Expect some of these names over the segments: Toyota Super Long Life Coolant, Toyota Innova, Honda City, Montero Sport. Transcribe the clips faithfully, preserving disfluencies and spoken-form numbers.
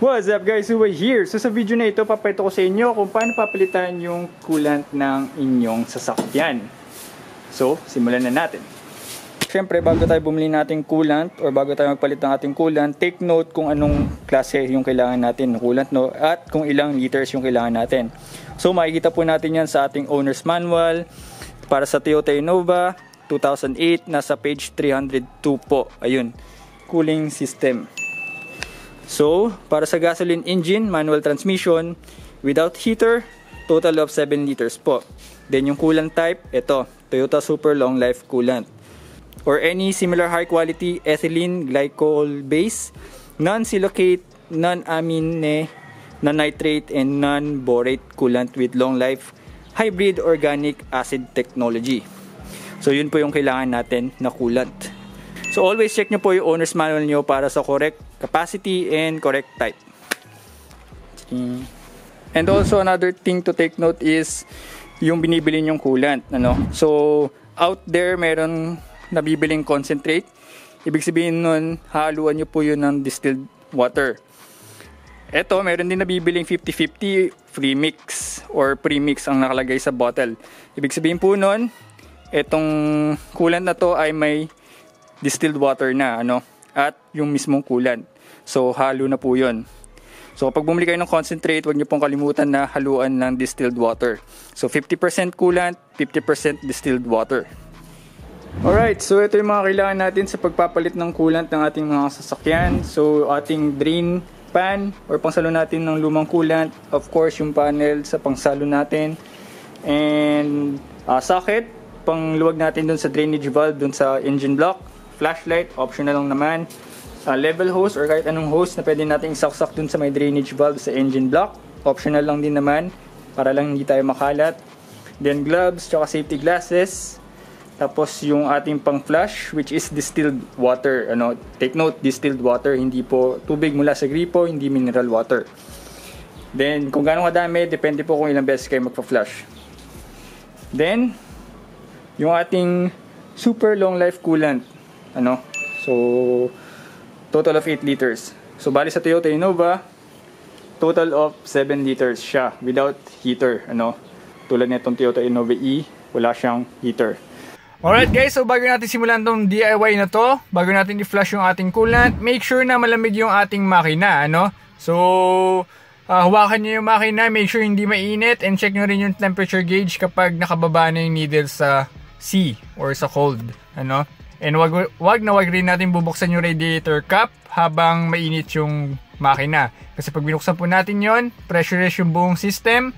What's up guys, we're here. So sa video na ito, papakita ko sa inyo kung paano papalitan yung coolant ng inyong sasakyan. So, simulan na natin. Siyempre, bago tayo bumili natin coolant or bago tayo magpalit ng ating coolant, take note kung anong klase yung kailangan natin ng coolant, no? At kung ilang liters yung kailangan natin. So, makikita po natin yan sa ating owner's manual. Para sa Toyota Innova two thousand eight, nasa page three hundred two po. Ayun, cooling system. So, para sa gasoline engine, manual transmission, without heater, total of seven liters po. Then yung coolant type, ito, Toyota Super Long Life Coolant. Or any similar high quality ethylene glycol base, non-silicate, non-amine, non-nitrate, and non-borate coolant with long life hybrid organic acid technology. So yun po yung kailangan natin na coolant. So always check nyo po yung owner's manual nyo para sa correct capacity and correct type. And also another thing to take note is yung binibili nyong coolant, ano? So out there meron nabibiling concentrate. Ibig sabihin nun, haluan nyo po yun ng distilled water. Eto, meron din nabibiling fifty fifty free mix or premix ang nakalagay sa bottle. Ibig sabihin po nun, etong coolant na to ay may distilled water na, ano, at yung mismong coolant. So, halo na po yun. So, kapag bumili kayo ng concentrate, huwag nyo pong kalimutan na haluan ng distilled water. So, fifty percent coolant, fifty percent distilled water. Alright, so ito yung mga kailangan natin sa pagpapalit ng coolant ng ating mga sasakyan. So, ating drain pan or pangsalo natin ng lumang coolant. Of course, yung panel sa pangsalo natin. And uh, socket, pangluwag natin dun sa drainage valve, dun sa engine block. Flashlight, optional lang naman. Uh, level hose or kahit anong hose na pwede natin isaksak dun sa may drainage valve sa engine block. Optional lang din naman para lang hindi tayo makalat. Then gloves, tsaka safety glasses. Tapos yung ating pang flush which is distilled water. Ano, take note, distilled water, hindi po tubig mula sa gripo, hindi mineral water. Then kung gaano kadami, depende po kung ilang beses kayo magpa-flush. Then yung ating super long life coolant. Ano? So, total of eight liters. So, bali sa Toyota Innova, total of seven liters siya without heater. Ano? Tulad nitong Toyota Innova E, wala siyang heater. Alright guys, so bago natin simulan tong D I Y na to, bago natin i-flush yung ating coolant, make sure na malamig yung ating makina. Ano? So, uh, hawakan nyo yung makina, make sure hindi mainit, and check nyo rin yung temperature gauge kapag nakababa na yung needle sa C or sa cold. Ano? And wag, wag na wag rin natin bubuksan yung radiator cap habang mainit yung makina. Kasi pag binuksan po natin yon, pressurize yung buong system.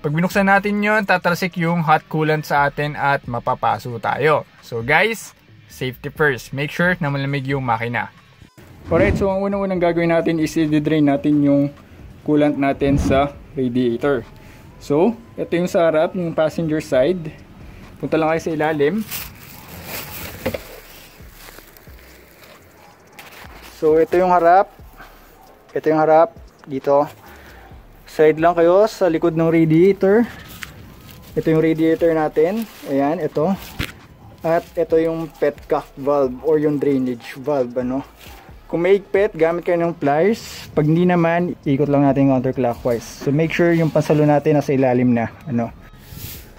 Pag binuksan natin yon, tatalsik yung hot coolant sa atin at mapapaso tayo. So guys, safety first. Make sure na malamig yung makina. Alright, so ang unang-unang gagawin natin is i-drain natin yung coolant natin sa radiator. So, ito yung sa harap, yung passenger side. Punta lang kayo sa ilalim. So, ito yung harap. Ito yung harap. Dito. Side lang kayo sa likod ng radiator. Ito yung radiator natin. Ayan, ito. At ito yung petcock valve or yung drainage valve. Ano? Kung may pet, gamit kayo ng pliers. Pag hindi naman, ikot lang natin counterclockwise. So, make sure yung pansalo natin nasa ilalim na. Ano?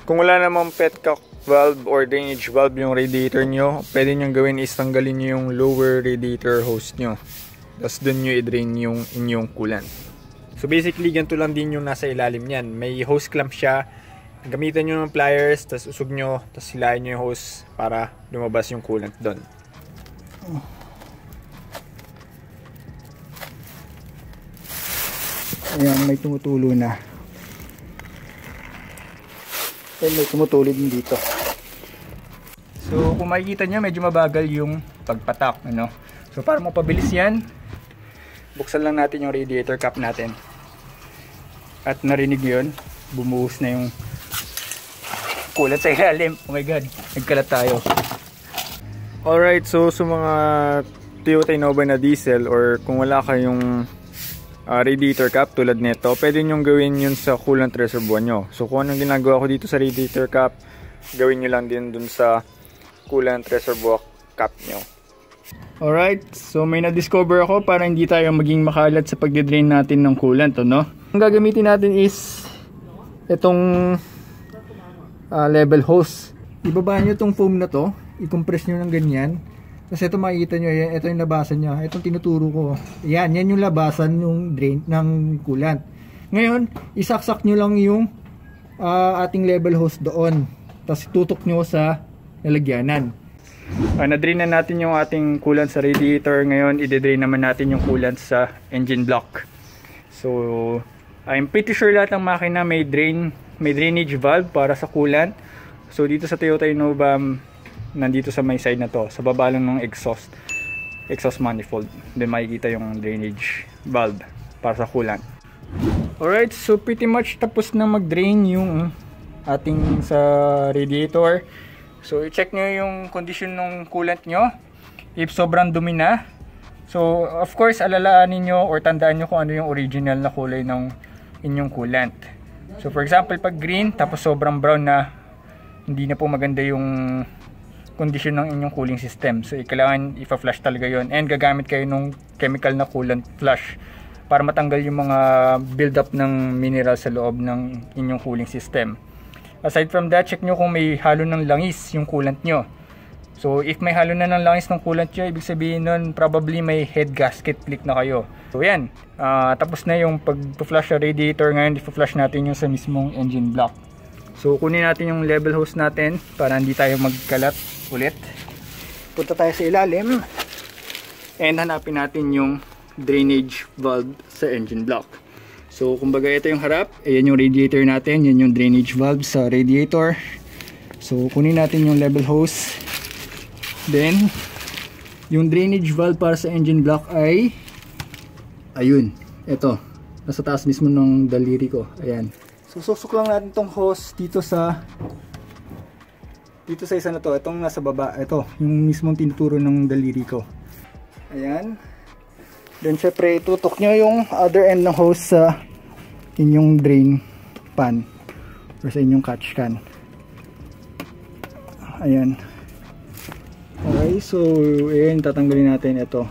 Kung wala namang petcock valve or drainage valve yung radiator nyo, pwede nyo gawin is tanggalin nyo yung lower radiator hose nyo, tapos dun nyo i-drain yung inyong coolant. So basically ganito lang din yung nasa ilalim nyan, may hose clamp sya, gamitan nyo ng pliers, tapos usog nyo, tapos hilahin nyo yung hose para lumabas yung coolant dun. Ayan, may tumutulo na. Ay, may tumutulo din dito. So, kung makikita nyo, medyo mabagal yung pagpatak, ano? So, para mapabilis yan, buksan lang natin yung radiator cap natin. At narinig yun, bumuhos na yung coolant sa ilalim. Oh my god, nagkalat tayo. Alright, so sa so mga Toyota Innova na diesel or kung wala kayong Uh, radiator cap tulad nito, pwede nyong gawin yun sa coolant reservoir nyo. So kung anong ginagawa ko dito sa radiator cap, gawin nyo lang din dun sa coolant reservoir cap nyo. Alright, so may na-discover ako para hindi tayo maging makalat sa pagde-drain natin ng coolant, no? Ang gagamitin natin is itong uh, level hose. Ibaba nyo itong foam na to, i-compress nyo ng ganyan. Tapos ito makikita nyo, yan, ito yung labasan nyo, itong tinuturo ko. Yan, yan yung labasan yung drain ng coolant. Ngayon, isaksak nyo lang yung uh, ating level hose doon. Tapos tutok nyo sa lalagyanan. Uh, na-drain na natin yung ating coolant sa radiator. Ngayon, i-drain naman natin yung coolant sa engine block. So, I'm pretty sure lahat ng makina may drain, may drainage valve para sa coolant. So, dito sa Toyota Innova, nandito sa may side na to, sa baba lang ng exhaust, exhaust manifold. Then, makikita yung drainage valve para sa coolant. Alright, so pretty much tapos na mag-drain yung ating sa radiator. So, i-check nyo yung condition ng coolant nyo. If sobrang dumi na. So, of course, alalaanin nyo or tandaan nyo kung ano yung original na kulay ng inyong coolant. So, for example, pag green, tapos sobrang brown na, hindi na po maganda yung condition ng inyong cooling system. So, kailangan ipa-flush talaga yon. And gagamit kayo ng chemical na coolant flush para matanggal yung mga build-up ng mineral sa loob ng inyong cooling system. Aside from that, check nyo kung may halo ng langis yung coolant nyo. So, if may halo na ng langis ng coolant nyo, ibig sabihin nun, probably may head gasket leak na kayo. So, yan. Uh, tapos na yung pag-flush sa radiator. Ngayon, i-flush natin yung sa mismong engine block. So, kunin natin yung level hose natin para hindi tayo magkalat ulit. Punta tayo sa ilalim. And hanapin natin yung drainage valve sa engine block. So, kumbaga ito yung harap, ayan yung radiator natin, yan yung drainage valve sa radiator. So, kunin natin yung level hose. Then, yung drainage valve para sa engine block ay, ayun, ito, nasa taas mismo ng daliri ko, ayan. So, susok lang natin tong hose dito sa, dito sa isa na to, itong nasa baba, ito, yung mismong tinuturo ng daliri ko. Ayan. Then syempre itutok nyo yung other end ng hose sa inyong drain pan or sa inyong catch can. Ayan. Okay, so ayan, tatanggalin natin ito.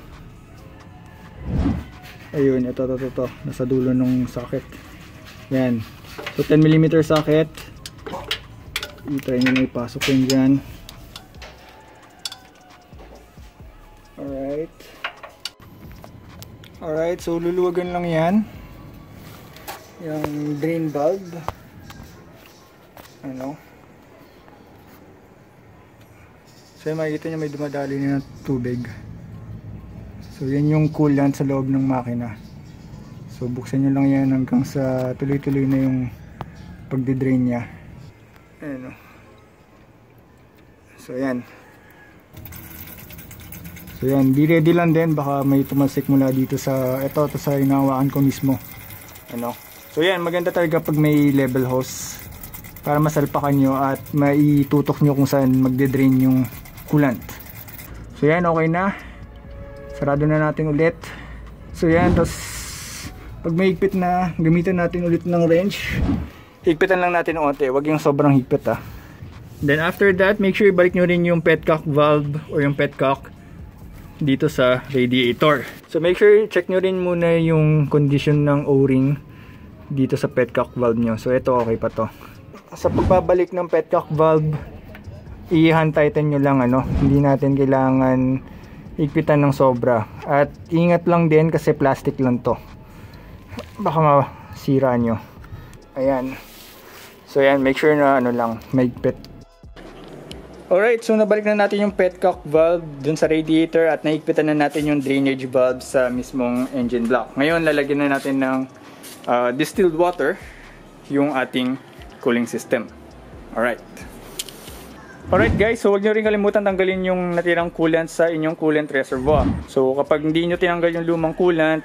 Ayun, ito, ito, ito, ito. Nasa dulo ng socket. Ayan. So ten millimeter socket. I-try nyo na ipasok yun dyan. Alright. Alright, so luluwagan lang yan yung drain valve. Ano? So makikita nyo may dumadali na tubig. So yan yung coolant sa loob ng makina. So buksan nyo lang yan hanggang sa tuloy-tuloy na yung pagdidrain nya. Ano? So yan. So yan, be ready lang din, baka may tumalsik mula dito sa ito, ito sa inawakan ko mismo. Ano? So yan, maganda talaga pag may level hose para masalpakan nyo at maitutok nyo kung saan magde-drain yung coolant. So yan, okay na. Sarado na natin ulit. So yan, tapos pag may higpit na, gamitan natin ulit ng wrench. Higpitan lang natin onte, wag yung sobrang higpit ah. Then after that, make sure ibalik nyo rin yung petcock valve or yung petcock dito sa radiator. So make sure check nyo rin muna yung condition ng o-ring dito sa petcock valve nyo. So ito okay pa to. Sa pagbabalik ng petcock valve, i-hand tighten nyo lang ano. Hindi natin kailangan ikpitan ng sobra. At ingat lang din kasi plastic lang to. Baka masira nyo. Ayan. So yan, make sure na ano lang, may pet. Alright, so nabalik na natin yung petcock valve dun sa radiator at naigpitan na natin yung drainage valve sa mismong engine block. Ngayon, lalagyan na natin ng uh, distilled water yung ating cooling system. Alright. Alright guys, so huwag nyo rin kalimutan tanggalin yung natirang coolant sa inyong coolant reservoir. So kapag hindi nyo tinanggal yung lumang coolant,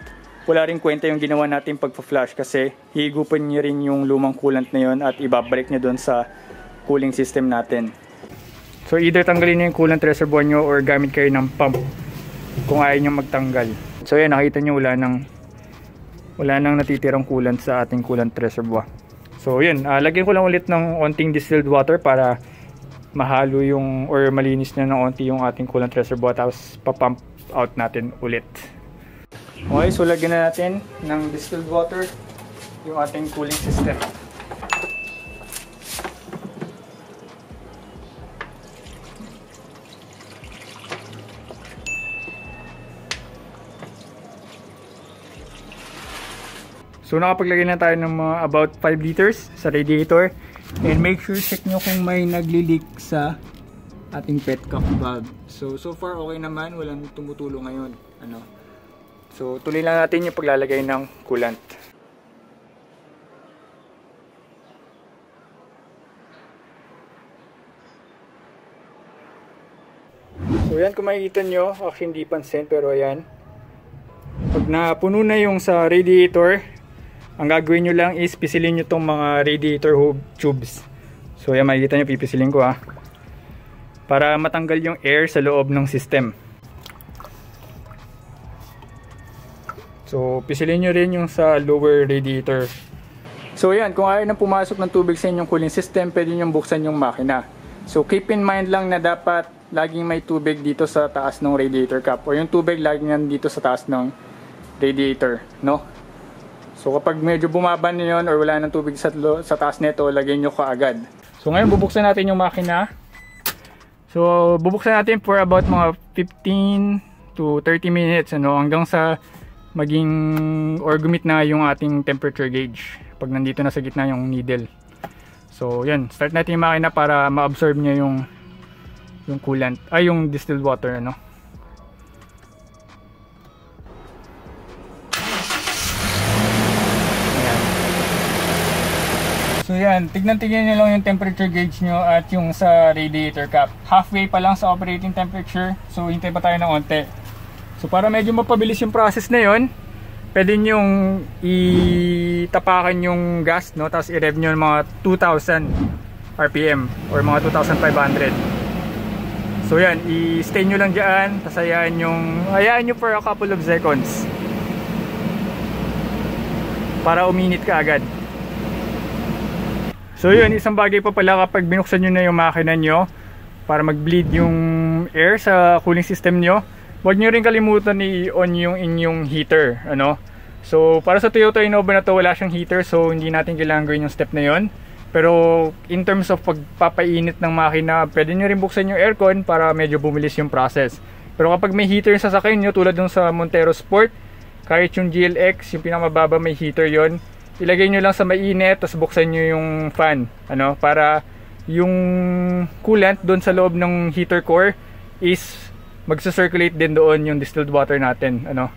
wala rin kwenta yung ginawa natin pagpa-flush kasi higupan nyo rin yung lumang coolant na yun at ibabalik nyo dun sa cooling system natin. So either tanggalin nyo yung coolant reservoir nyo or gamit kayo ng pump kung ayaw nyo magtanggal. So yan, nakita nyo wala nang, wala nang natitirang coolant sa ating coolant reservoir. So yun, uh, lagyan ko lang ulit ng onting distilled water para mahalo yung or malinis na ng onti yung ating coolant reservoir tapos papump out natin ulit. Okay, so lagyan na natin ng distilled water yung ating cooling system. So nakapaglagay na tayo ng mga about five liters sa radiator. And make sure check nyo kung may nagli-leak sa ating pet cup valve. So so far okay naman, walang tumutulo ngayon. Ano? So tuloy lang natin yung paglalagay ng coolant. So yan, kung makikita nyo, actually hindi pansin pero ayan. Pag napuno na yung sa radiator, ang gagawin nyo lang is pisilin nyo itong mga radiator hub tubes. So yan, makikita nyo, pipisilin ko ha. Para matanggal yung air sa loob ng system. So pisilin nyo rin yung sa lower radiator. So yan, kung ayaw nang pumasok ng tubig sa inyong cooling system, pwede nyo buksan yung makina. So keep in mind lang na dapat laging may tubig dito sa taas ng radiator cap. O yung tubig laging nandito sa taas ng radiator, no? So kapag medyo bumaba na yun or wala ng tubig sa, sa taas nito, lagyan nyo kaagad. So ngayon bubuksan natin yung makina. So bubuksan natin for about mga fifteen to thirty minutes, ano, hanggang sa maging or gumit na yung ating temperature gauge. Pag nandito na sa gitna yung needle. So yun, start natin yung makina para ma-absorb niya yung yung coolant, ay yung distilled water, ano. So yan, tignan-tignan nyo lang yung temperature gauge nyo at yung sa radiator cap. Halfway pa lang sa operating temperature, so hintay pa tayo ng onte. So para medyo mapabilis yung process na yun, pwede nyong itapakan yung gas, no? Tapos i-rev nyo mga two thousand R P M or mga two thousand five hundred. So yan, i-stay nyo lang dyan, tapos hayaan, yung, hayaan nyo for a couple of seconds. Para uminit ka agad. So yun, isang bagay pa pala kapag binuksan nyo na yung makina nyo para mag-bleed yung air sa cooling system nyo, huwag nyo rin kalimutan i-on yung inyong heater, ano? So para sa Toyota Innova na to, wala syang heater, so hindi natin kailangan gawin yung step na yun. Pero in terms of pagpapainit ng makina, pwede nyo rin buksan yung aircon para medyo bumilis yung process. Pero kapag may heater yung sasakyan nyo tulad dun sa Montero Sport, kahit yung G L X, yung pinakamababa may heater yon. Ilagay nyo lang sa mainit, tapos buksan nyo yung fan, ano, para yung coolant doon sa loob ng heater core is magsa-circulate din doon yung distilled water natin, ano.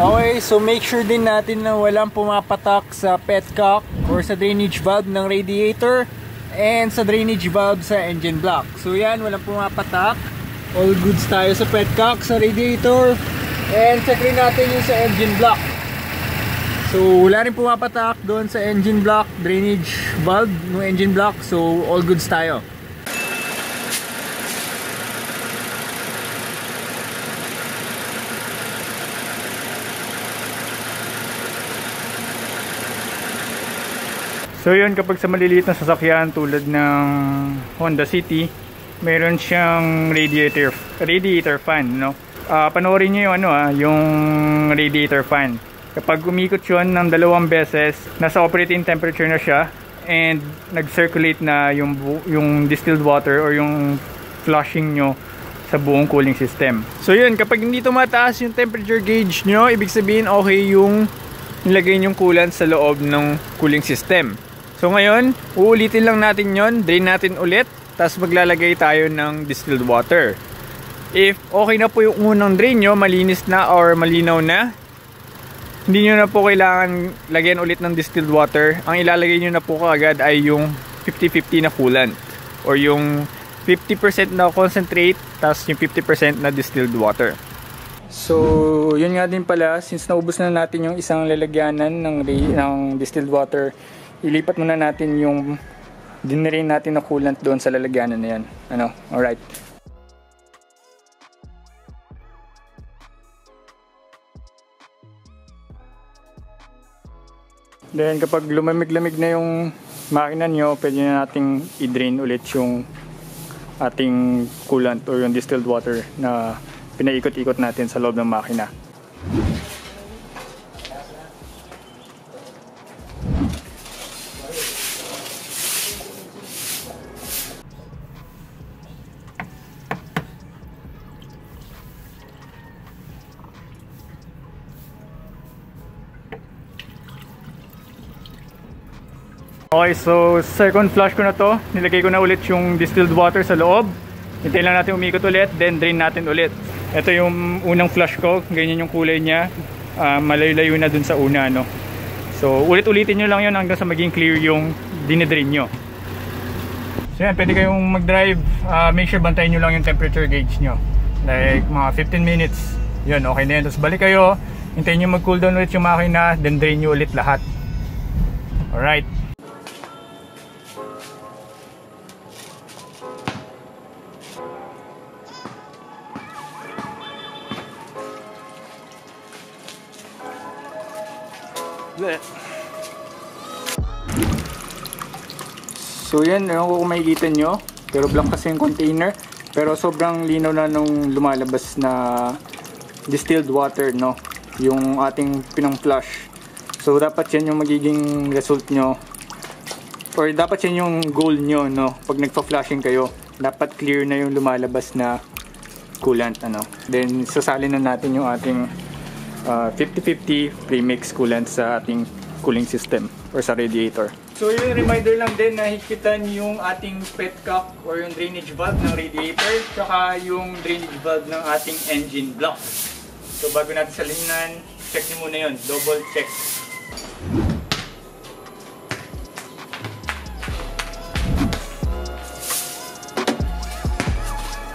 Okay, so make sure din natin na walang pumapatak sa petcock or sa drainage valve ng radiator and sa drainage valve sa engine block. So yan, walang pumapatak. All goods tayo sa petcock, sa radiator, and check rin natin yung sa engine block. So wala rin pumapatak doon sa engine block, drainage valve ng engine block. So all goods tayo. So yun, kapag sa maliliit na sasakyan tulad ng Honda City, meron siyang radiator radiator fan, no? Uh, panoorin niyo yung ano ah, yung radiator fan. Kapag umikot yun ng dalawang beses, nasa operating temperature na siya and nag-circulate na yung, yung distilled water or yung flushing nyo sa buong cooling system. So yun, kapag hindi tumataas yung temperature gauge nyo, ibig sabihin okay yung nilagay nyong coolant sa loob ng cooling system. So ngayon, uulitin lang natin yun, drain natin ulit, tapos maglalagay tayo ng distilled water. If okay na po yung unang drain nyo, malinis na or malinaw na, hindi nyo na po kailangan lagyan ulit ng distilled water. Ang ilalagay nyo na po kaagad ay yung fifty fifty na coolant. Or yung fifty percent na concentrate, tapos yung fifty percent na distilled water. So, yun nga din pala. Since naubos na natin yung isang lalagyanan ng, ng distilled water, ilipat muna natin yung dinrain natin na coolant doon sa lalagyanan na yan. Ano? Alright. Then kapag lumamig-lamig na yung makina nyo, pwede na nating i-drain ulit yung ating coolant or yung distilled water na pinaikot-ikot natin sa loob ng makina. Okay, so second flush ko na to. Nilagay ko na ulit yung distilled water sa loob. Hintayin lang natin umikot ulit, then drain natin ulit. Ito yung unang flush ko. Ganyan yung kulay niya. Uh, malayo-layo na dun sa una, no? So ulit-ulitin nyo lang yun hanggang sa maging clear yung dinidrain nyo. So yan, pwede kayong mag-drive. Uh, make sure bantayin nyo lang yung temperature gauge nyo. Like mga fifteen minutes. Yun, okay na yan. Tapos balik kayo. Hintayin nyo mag-cool down ulit yung makina, then drain nyo ulit lahat. Alright. So yan, ewan ko kung makikita nyo, pero black kasi yung container, pero sobrang linaw na nung lumalabas na distilled water, no? Yung ating pinang-flush. So dapat yan yung magiging result nyo, or dapat yan yung goal nyo, no? Pag nagpa-flushing kayo, dapat clear na yung lumalabas na coolant, ano? Then sasalin na natin yung ating fifty fifty uh, premix coolant sa ating cooling system or sa radiator. So yung reminder lang din, nahikitan yung ating pet cup or yung drainage valve ng radiator, tsaka yung drainage valve ng ating engine block. So bago natin salinan, check nyo muna yun, double check.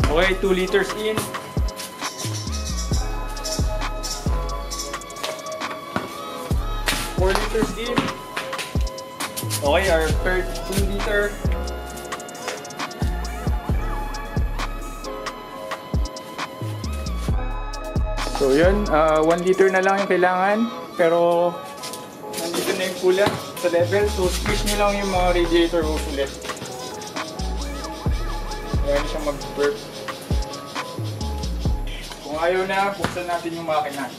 Okay, two liters in. four liters in. Okay, our third two liter. So yun, uh, one liter na lang yung kailangan, pero nandito na yung coolant sa level, so switch nyo lang yung mga radiator hose ulit. Ayan siya mag-burp. Kung ayaw na, buksan natin yung makina.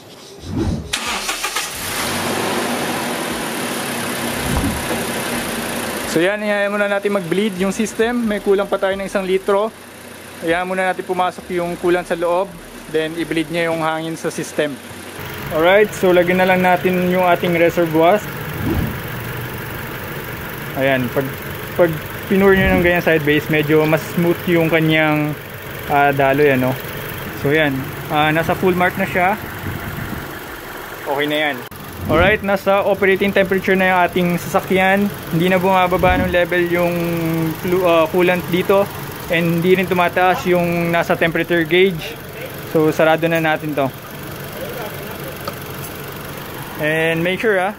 So yan, hayaan muna natin mag-bleed yung system. May kulang pa tayo ng isang litro. Hayaan muna natin pumasok yung coolant sa loob. Then i-bleed niya yung hangin sa system. Alright, so lagyan na lang natin yung ating reservoir. Ayan, pag, pag pinur nyo ng ganyan sideways, medyo mas smooth yung kanyang uh, daloy, ano? So yan, uh, nasa full mark na siya. Okay na yan. Alright, nasa operating temperature na yung ating sasakyan. Hindi na bumababa ng level yung uh, coolant dito. And hindi rin tumataas yung nasa temperature gauge. So, sarado na natin to. And make sure ah,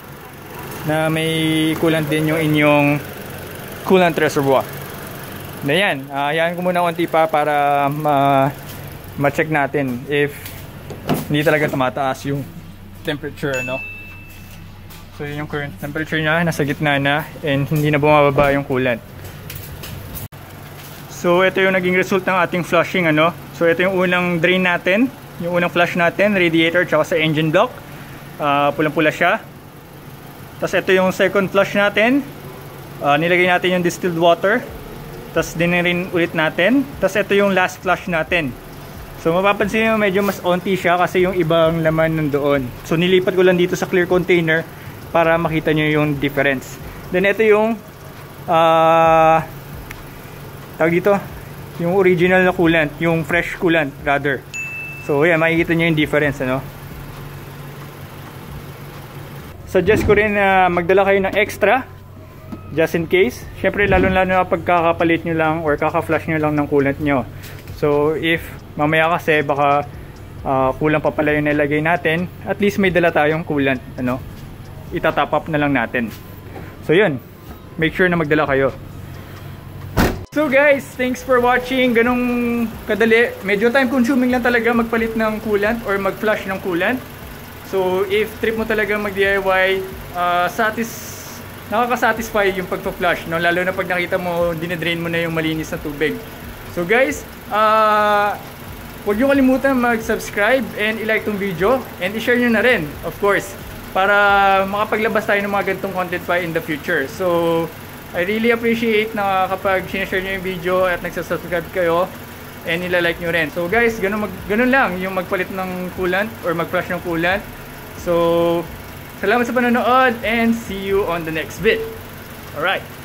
na may coolant din yung inyong coolant reservoir. Na yan, uh, hayaan ko muna konti pa para ma ma-check natin if hindi talaga tumataas yung temperature, no? So yun yung current temperature niya, nasa gitna na, and hindi na bumababa yung coolant. So ito yung naging result ng ating flushing, ano? So ito yung unang drain natin, yung unang flush natin, radiator tsaka sa engine block. Uh, pulang-pula siya. Tapos ito yung second flush natin. Uh, nilagay natin yung distilled water. Tapos dinarin ulit natin. Tapos ito yung last flush natin. So mapapansin nyo medyo mas onti siya kasi yung ibang laman nandoon. So nilipat ko lang dito sa clear container para makita nyo yung difference. Then ito yung uh, tawag dito, yung original na coolant, yung fresh coolant rather. So yan, makikita nyo yung difference, ano? Suggest ko rin na magdala kayo ng extra just in case. Syempre lalo lalo na pag kakapalit nyo lang or kakaflush nyo lang ng coolant nyo. So if mamaya kasi baka uh, kulang pa pala yung nilagay natin, at least may dala tayong coolant, ano? Itatap up na lang natin. So yun, make sure na magdala kayo. So guys, thanks for watching. Ganong kadali, medyo time consuming lang talaga magpalit ng coolant or mag-flush ng coolant. So if trip mo talaga mag-D I Y, uh, satis nakaka-satisfy yung pagpa-flush, no? Lalo na pag nakita mo, dinidrain mo na yung malinis na tubig. So guys, uh, huwag nyo kalimutan mag-subscribe and i-like tong video and i-share nyo na rin, of course, para makapaglabas tayo ng mga ganitong content pa in the future. So I really appreciate na kapag sinashare nyo yung video at nagsasubscribe kayo and nila-like nyo rin. So guys, ganun, mag, ganun lang yung magpalit ng coolant or mag-flush ng coolant. So, salamat sa panonood and see you on the next vid. Alright.